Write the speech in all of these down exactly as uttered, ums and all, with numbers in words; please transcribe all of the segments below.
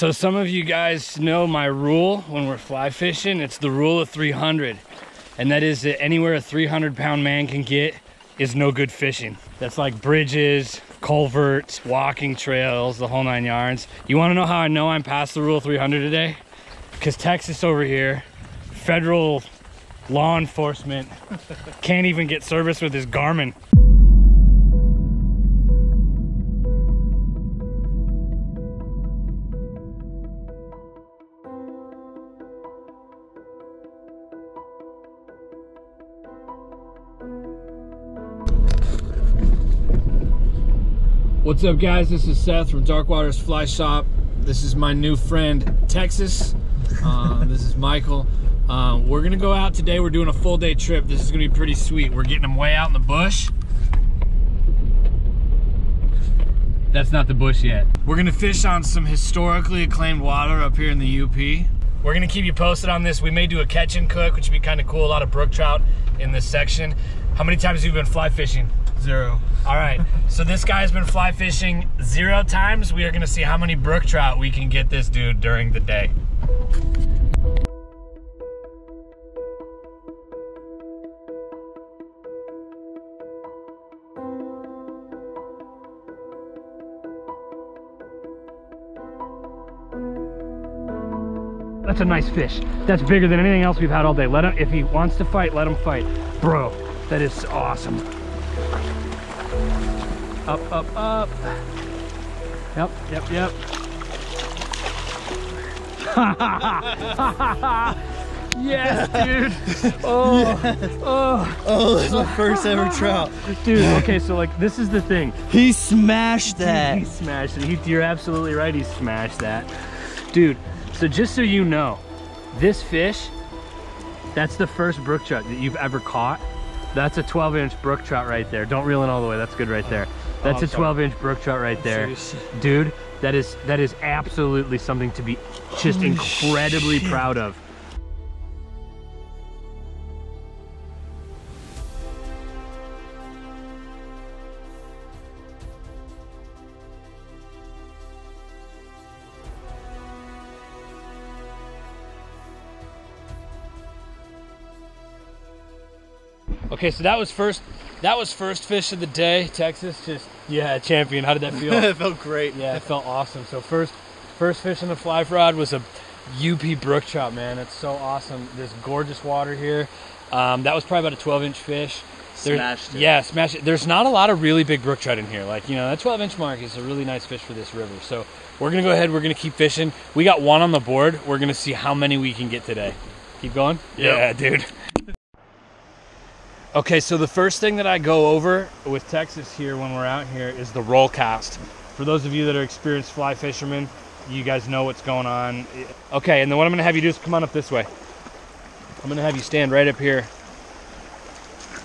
So some of you guys know my rule when we're fly fishing. It's the rule of three hundred. And that is that anywhere a three hundred pound man can get is no good fishing. That's like bridges, culverts, walking trails, the whole nine yards. You wanna know how I know I'm past the rule of three hundred today? Because Texas over here, federal law enforcement can't even get service with his Garmin. What's up guys, this is Seth from Dark Waters Fly Shop. This is my new friend, Texas. Uh, this is Michael. Uh, we're gonna go out today, we're doing a full day trip. This is gonna be pretty sweet. We're getting them way out in the bush. That's not the bush yet. We're gonna fish on some historically acclaimed water up here in the U P. We're gonna keep you posted on this. We may do a catch and cook, which would be kinda cool, a lot of brook trout in this section. How many times have you been fly fishing? Zero. All right, so this guy's been fly fishing zero times. We are gonna see how many brook trout we can get this dude during the day. That's a nice fish. That's bigger than anything else we've had all day. Let him, if he wants to fight, let him fight. Bro, that is awesome. Up, up, up. Yep, yep, yep. Yes, dude. Oh, yes. oh. Oh, that's my first ever trout. Dude, okay, so like this is the thing. He smashed that. He smashed it. He, you're absolutely right, he smashed that. Dude, so just so you know, this fish, that's the first brook trout that you've ever caught. That's a twelve inch brook trout right there. Don't reel in all the way, that's good right there. That's oh, a twelve inch brook trout right there. Dude, that is that is absolutely something to be just Holy incredibly shit. proud of. Okay, so that was first that was first fish of the day, Texas. Just yeah, champion. How did that feel? It felt great. Yeah, it felt awesome. So first first fish on the fly rod was a U P brook trout, man. It's so awesome. This gorgeous water here. Um, that was probably about a twelve inch fish. There, smashed it. Yeah, smashed it. There's not a lot of really big brook trout in here. Like, you know, that twelve inch mark is a really nice fish for this river. So we're gonna go ahead, we're gonna keep fishing. We got one on the board. We're gonna see how many we can get today. Keep going? Yep. Yeah, dude. Okay, so the first thing that I go over with Texas here when we're out here is the roll cast. For those of you that are experienced fly fishermen, you guys know what's going on. Okay, and then what I'm gonna have you do is come on up this way. I'm gonna have you stand right up here.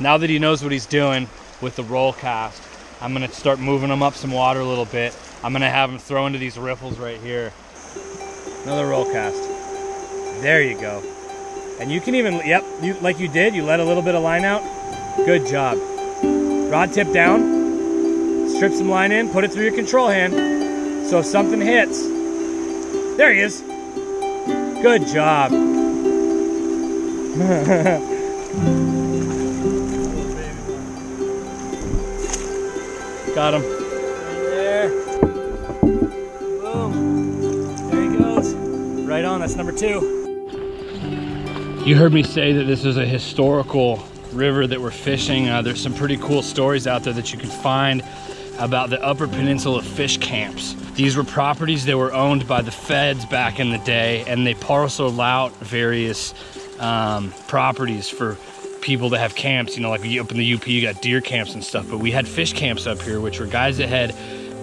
Now that he knows what he's doing with the roll cast, I'm gonna start moving him up some water a little bit. I'm gonna have him throw into these ripples right here. Another roll cast. There you go. And you can even, yep, you, like you did, you let a little bit of line out. Good job. Rod tip down, strip some line in, put it through your control hand. So if something hits, there he is. Good job. Got him. Right there. Boom. There he goes. Right on, that's number two. You heard me say that this is a historical river that we're fishing. Uh, there's some pretty cool stories out there that you can find about the Upper Peninsula fish camps. These were properties that were owned by the feds back in the day, and they parceled out various um, properties for people that have camps. You know, like up in the U P, you got deer camps and stuff, but we had fish camps up here, which were guys that had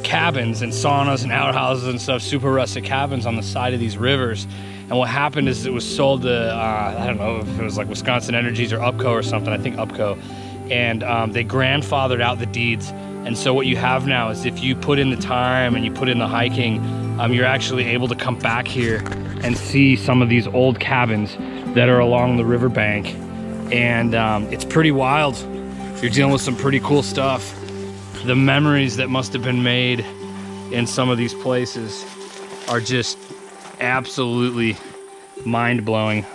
cabins and saunas and outhouses and stuff, super rustic cabins on the side of these rivers. And what happened is it was sold to, uh, I don't know if it was like Wisconsin Energies or U P C O or something, I think U P C O. And um, they grandfathered out the deeds. And so what you have now is if you put in the time and you put in the hiking, um, you're actually able to come back here and see some of these old cabins that are along the riverbank. And um, it's pretty wild. You're dealing with some pretty cool stuff. The memories that must have been made in some of these places are just absolutely mind-blowing.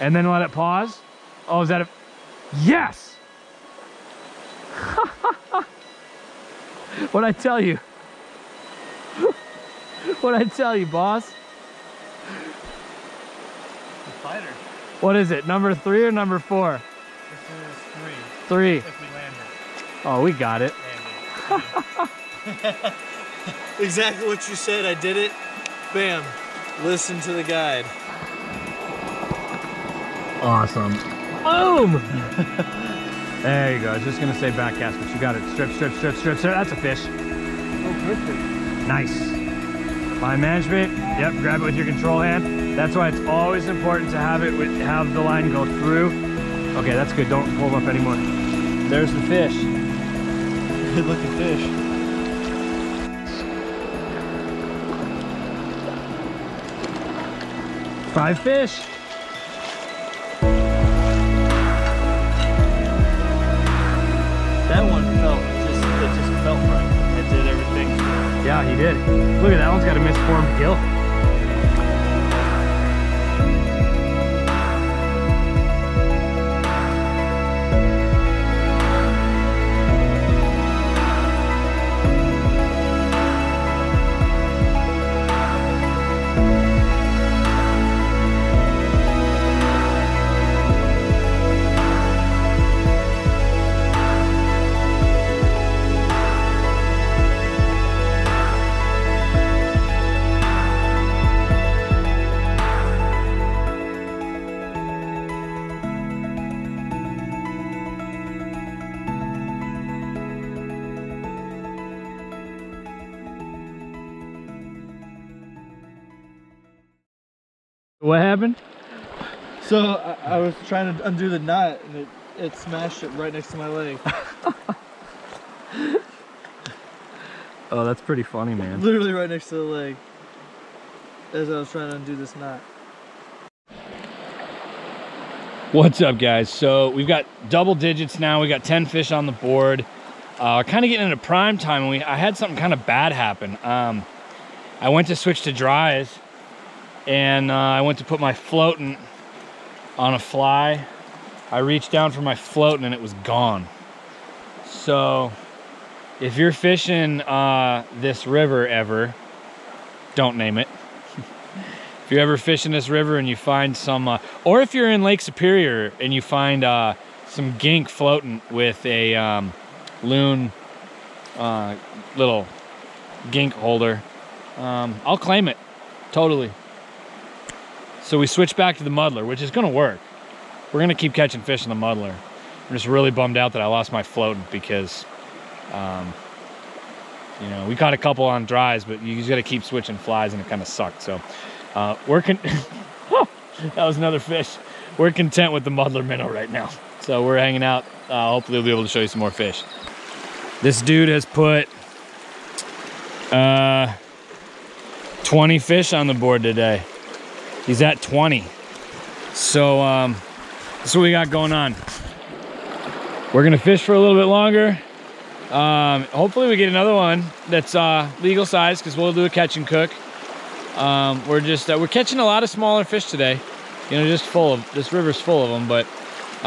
And then let it pause. Oh, is that a... Yes! What'd I tell you? What'd I tell you, boss? The fighter. What is it? Number three or number four? This is three. Three. If we land it. Oh, we got it. Exactly what you said. I did it. Bam. Listen to the guide. Awesome. Boom! There you go. I was just going to say back cast, but you got it. Strip, strip, strip, strip, strip. That's a fish. Oh, good fish. Nice. Line management. Yep, grab it with your control hand. That's why it's always important to have it with, have the line go through. Okay, that's good. Don't hold up anymore. There's the fish. Good looking fish. Five fish. That one felt just it just felt right. It did everything. Yeah, he did. Look at that one's got a misformed gill. What happened? So I, I was trying to undo the knot and it, it smashed it right next to my leg. Oh, that's pretty funny, man. Literally right next to the leg as I was trying to undo this knot. What's up, guys? So we've got double digits now. We got ten fish on the board. Uh, kind of getting into prime time, and we I had something kind of bad happen. Um, I went to switch to dries. And uh, I went to put my floatant on a fly. I reached down for my floatant and it was gone. So if you're fishing uh, this river ever, don't name it. If you're ever fishing this river and you find some, uh, or if you're in Lake Superior and you find uh, some gink floating with a um, loon uh, little gink holder, um, I'll claim it, totally. So we switched back to the muddler, which is gonna work. We're gonna keep catching fish in the muddler. I'm just really bummed out that I lost my floatant because, um, you know, we caught a couple on dries, but you just gotta keep switching flies and it kind of sucked. So uh, we're con that was another fish. We're content with the muddler minnow right now. So we're hanging out. Uh, hopefully we'll be able to show you some more fish. This dude has put uh, twenty fish on the board today. He's at twenty. So um, that's what we got going on. We're gonna fish for a little bit longer. Um, hopefully we get another one that's uh, legal size because we'll do a catch and cook. Um, we're just, uh, we're catching a lot of smaller fish today. You know, just full of, this river's full of them, but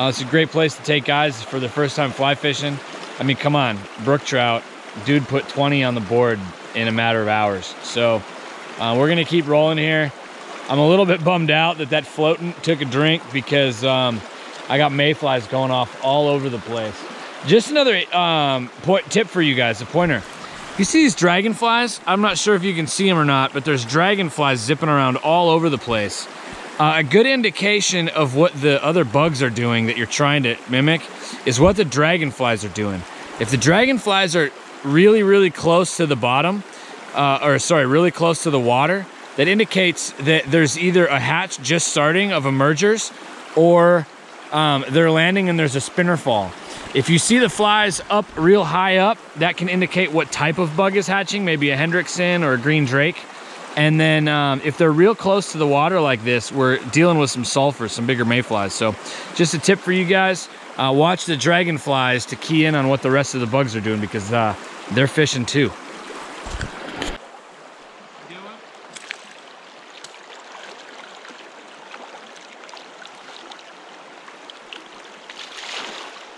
uh, it's a great place to take guys for their first time fly fishing. I mean, come on, brook trout. Dude put twenty on the board in a matter of hours. So uh, we're gonna keep rolling here. I'm a little bit bummed out that that floatant took a drink because um, I got mayflies going off all over the place. Just another um, point, tip for you guys, a pointer. You see these dragonflies? I'm not sure if you can see them or not, but there's dragonflies zipping around all over the place. Uh, a good indication of what the other bugs are doing that you're trying to mimic is what the dragonflies are doing. If the dragonflies are really, really close to the bottom, uh, or sorry, really close to the water, that indicates that there's either a hatch just starting of emergers or um, they're landing and there's a spinner fall. If you see the flies up real high up, that can indicate what type of bug is hatching, maybe a Hendrickson or a green drake. And then um, if they're real close to the water like this, we're dealing with some sulfur, some bigger mayflies. So just a tip for you guys. uh, watch the dragonflies to key in on what the rest of the bugs are doing, because uh, they're fishing too.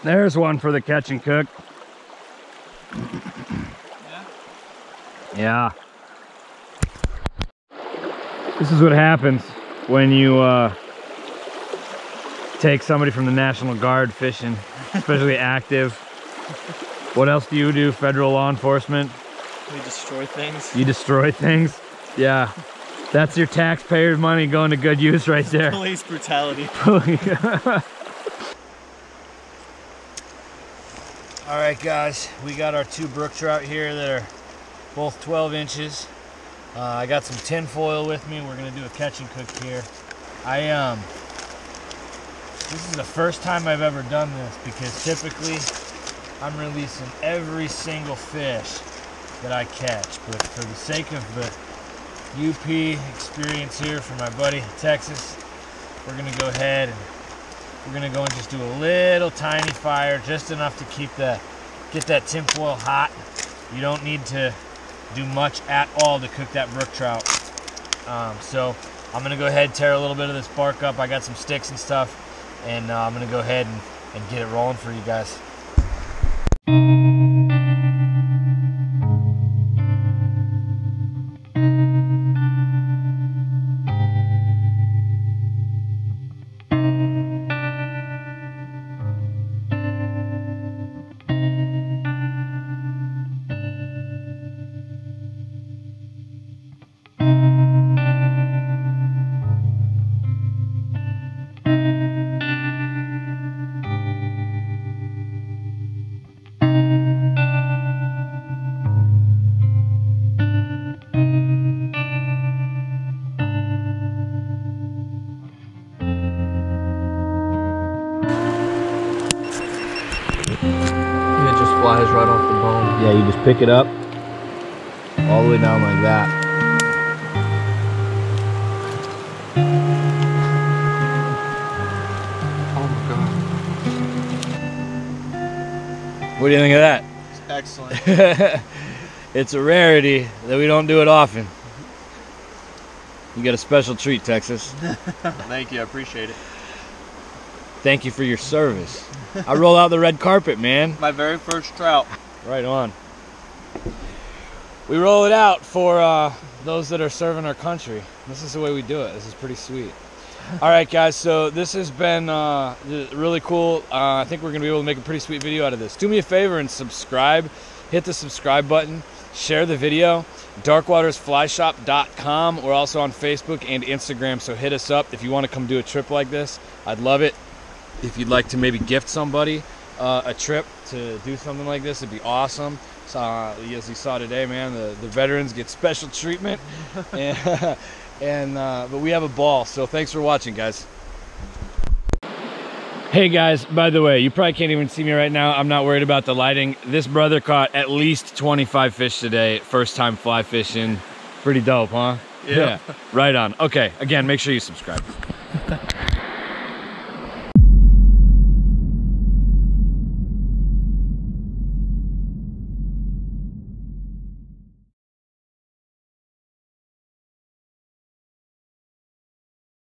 There's one for the catch and cook. Yeah. This is what happens when you uh, take somebody from the National Guard fishing, especially active. What else do you do, federal law enforcement? We destroy things. You destroy things? Yeah. That's your taxpayers' money going to good use right there. Police brutality. All right, guys, we got our two brook trout here that are both twelve inches. Uh, I got some tin foil with me. We're gonna do a catch and cook here. I um, this is the first time I've ever done this, because typically I'm releasing every single fish that I catch. But for the sake of the U P experience here for my buddy in Texas, we're gonna go ahead and we're gonna go and just do a little tiny fire, just enough to keep that, get that tin foil hot. You don't need to do much at all to cook that brook trout. Um, so I'm gonna go ahead and tear a little bit of this bark up. I got some sticks and stuff, and uh, I'm gonna go ahead and, and get it rolling for you guys. Flies right off the bone. Yeah, you just pick it up all the way down like that. Oh my god. What do you think of that? It's excellent. It's a rarity that we don't do it often. You got a special treat, Texas. Thank you, I appreciate it. Thank you for your service. I roll out the red carpet, man. My very first trout. Right on. We roll it out for uh, those that are serving our country. This is the way we do it. This is pretty sweet. All right, guys, so this has been uh, really cool. Uh, I think we're going to be able to make a pretty sweet video out of this. Do me a favor and subscribe. Hit the subscribe button. Share the video. dark waters fly shop dot com. We're also on Facebook and Instagram, so hit us up if you want to come do a trip like this. I'd love it. If you'd like to maybe gift somebody uh, a trip to do something like this, it'd be awesome. So, uh, as you saw today, man, the, the veterans get special treatment. and, and uh, But we have a ball, so thanks for watching, guys. Hey, guys, by the way, you probably can't even see me right now. I'm not worried about the lighting. This brother caught at least twenty-five fish today, first time fly fishing. Pretty dope, huh? Yeah. Yeah. Right on. Okay, again, make sure you subscribe.